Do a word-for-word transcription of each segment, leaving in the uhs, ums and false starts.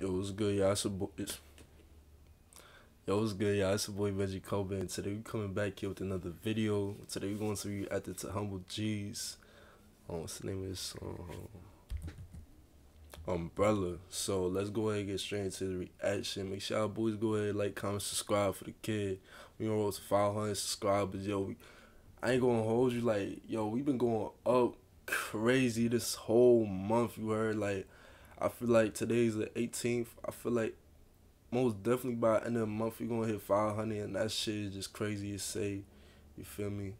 Yo, what's good, y'all? It's your boy. Yo, what's good, y'all? It's your boy Benji Coben. Today we coming back here with another video. Today we going to react to Humble G's. Um, what's the name of this song? Um, Umbrella. So let's go ahead and get straight into the reaction. Make sure y'all boys go ahead and like, comment, subscribe for the kid. We on road to five hundred subscribers. Yo, we, I ain't gonna hold you. Like, yo, we been going up crazy this whole month. You heard, like. I feel like today's the eighteenth. I feel like most definitely by the end of the month we're gonna hit five hundred, and that shit is just crazy to say. You feel me?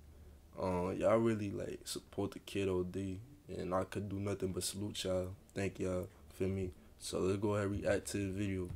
Uh, y'all really like support the kid O D, and I could do nothing but salute y'all. Thank y'all. Feel me? So let's go ahead and react to the video.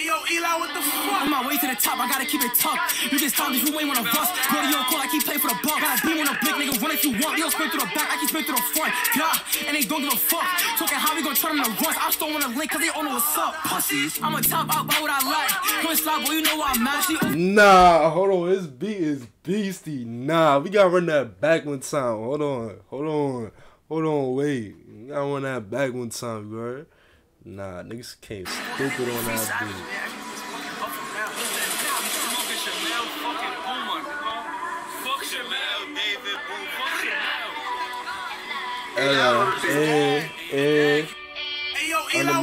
Yo, Eli, what the fuck? On my way to the top, I gotta keep it tough. You just talk if you ain't wanna bust. Go to your call, I keep playing for the buck. Got a beam on the blick, nigga, run if you want. They gon' spin through the back, I keep spin through the front. Yeah, and they don't give a fuck. Talking how we gon' try them to rush. I just don't wanna link, cause they all know what's up. Pussies, I'm a top out, buy what I like. Come and slide, boy, you know I'm mad. Nah, hold on, this beat is beastie. Nah, we gotta run that back one time. Hold on, hold on, hold on, wait. We gotta run that back one time, girl. Nah, niggas came stupid on that bitch. Hey, yo, my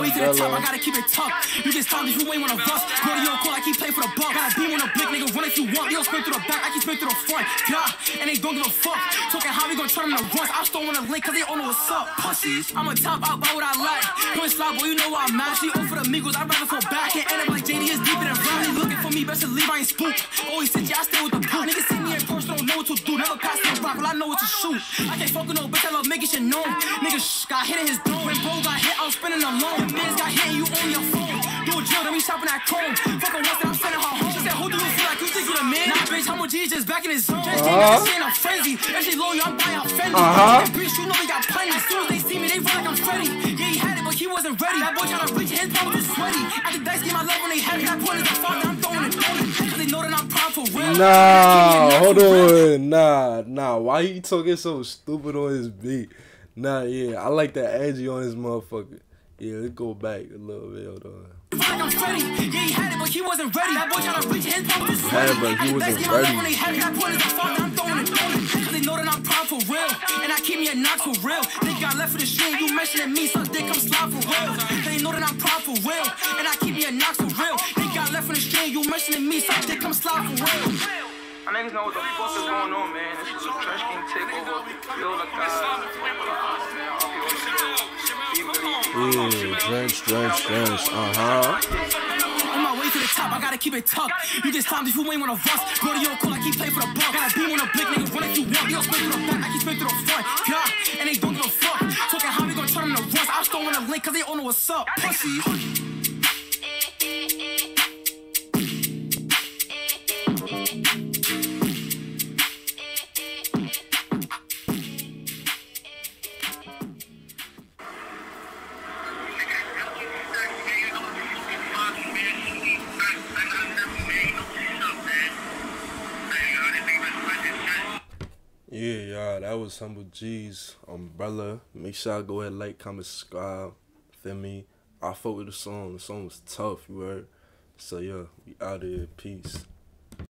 way to the top, I gotta keep it tough. You just talk if you ain't wanna bust. Go to your call, I keep playing for the buck. Got a beam on the blick, nigga, run if you want. They gon' spin through the back, I keep spin through the front. Yeah, and they don't give a fuck. Talking how we gon' try them to rush. I just don't wanna link, cause they all know what's up. Pussies, I'm a top out, buy what I like. Come and slide, boy, you know I'm mad. She over for the Migos, I'd rather fall back. And end up like J D is deep in the ride. They looking for me, best to leave, I ain't spooked. Always said, yeah, I stay with the boot. Niggas see me in person, don't know what to do. Never pass the rock, but I know what to shoot. I can't fuck with no bitch, I love making shit known. Nigga shh, got hit in his dome. Got hit, I'm spinning alone. Man's got hit, you on your phone. Do a drill, then we shopping at Chrome. Fucking once, then I'm sending her home. She said, who do you feel like you think you the man? Nah, bitch, Humble G's just back in his zone. Just came back saying I'm frenzy. And she low, y'all buying her Fendi. Uh-huh. Bitch, you know they got plenty. As soon as they see me, they run like I'm Freddy. Yeah, he had it, but he wasn't ready. That boy tryna reach his palm was sweaty. At the dice game, I love when they have it. That point is the fault that I'm throwing it golden. Cause they know that I'm proud for real. Nah, hold on. Nah, nah. Why you talking so stupid on his beat? Nah, yeah, I like that energy on this motherfucker. Yeah, let's go back a little bit, hold on. Had it, but he wasn't ready. That boy trying to reach his palm was sweaty. They know that I'm proud for real, and I keep me a knock for real. They got left for the street, you mentioning me, so they come slide for real. They know that I'm proud for real, and I keep me a knock for real. They got left for the street, you mentioning me, so they come slide for real. I niggas know what the fuck is going on, man. This is a trash game takeover. Yo, like, uh, drench, drench, drench. Uh-huh. On my way to the top, I gotta keep it tough. You just timed if you ain't wanna rust. Go to your call, I keep playing for the buck. Got a beam on the blick, nigga, run if you want. They gon' spin through the back, I keep spin through the front. Yeah, and they don't give a fuck. Talking how we gon' try them to rust. I just don't wanna link, cause they all know what's up. Pussy. Yeah, y'all, that was Humble G's Umbrella. Make sure y'all go ahead, like, comment, subscribe. Feel me? I fuck with the song. The song was tough, you heard? So, yeah, we out of here. Peace.